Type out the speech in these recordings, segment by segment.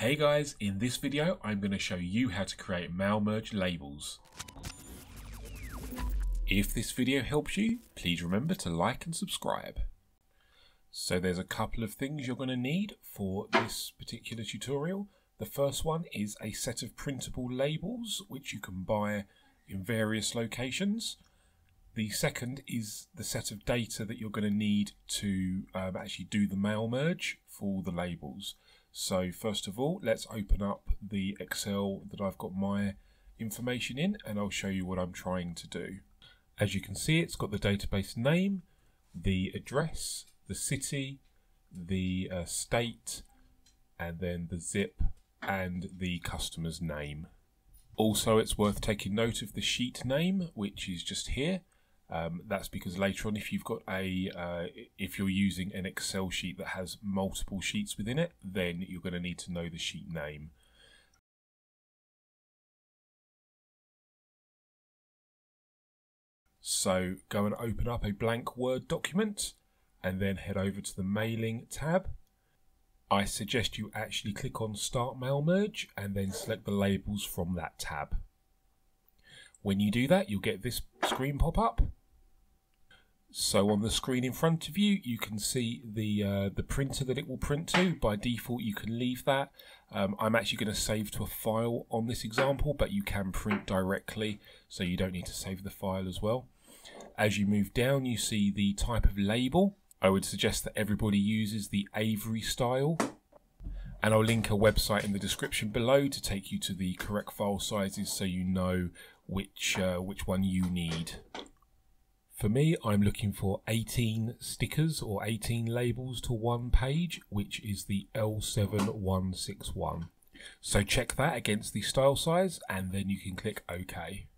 Hey guys, in this video I'm going to show you how to create mail merge labels. If this video helps you, please remember to like and subscribe. So there's a couple of things you're going to need for this particular tutorial. The first one is a set of printable labels which you can buy in various locations. The second is the set of data that you're going to need to actually do the mail merge for the labels. So first of all, let's open up the Excel that I've got my information in and I'll show you what I'm trying to do. As you can see, it's got the database name, the address, the city, the state, and then the zip and the customer's name. Also, it's worth taking note of the sheet name, which is just here. That's because later on, if you've got if you're using an Excel sheet that has multiple sheets within it, then you're going to need to know the sheet name. So go and open up a blank Word document and then head over to the mailing tab. I suggest you actually click on Start Mail Merge and then select the labels from that tab. When you do that, you'll get this screen pop up. So on the screen in front of you, you can see the printer that it will print to. By default, you can leave that. I'm actually going to save to a file on this example, but you can print directly, so you don't need to save the file as well. As you move down, you see the type of label. I would suggest that everybody uses the Avery style. And I'll link a website in the description below to take you to the correct file sizes so you know which one you need. For me, I'm looking for 18 stickers or 18 labels to one page, which is the L7161. So check that against the style size and then you can click OK.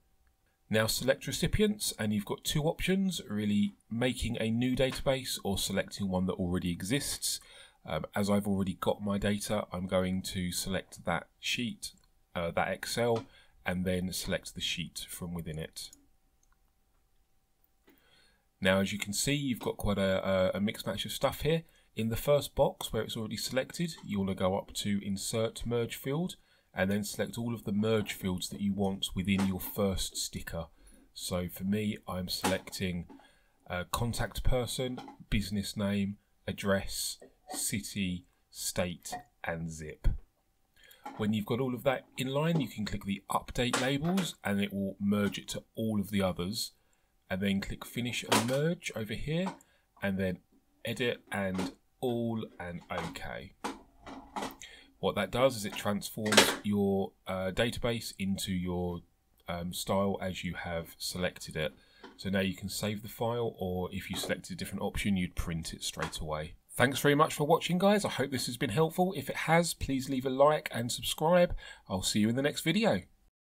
Now select recipients and you've got two options, really making a new database or selecting one that already exists. As I've already got my data, I'm going to select that sheet, that Excel, and then select the sheet from within it. Now, as you can see, you've got quite a mixed match of stuff here. In the first box where it's already selected, you want to go up to Insert Merge Field and then select all of the merge fields that you want within your first sticker. So for me, I'm selecting contact person, business name, address, city, state, and zip. When you've got all of that in line, you can click the update labels and it will merge it to all of the others, and then click finish and merge over here and then edit and all and OK. What that does is it transforms your database into your style as you have selected it. So now you can save the file, or if you selected a different option, you'd print it straight away. Thanks very much for watching, guys. I hope this has been helpful. If it has, please leave a like and subscribe. I'll see you in the next video.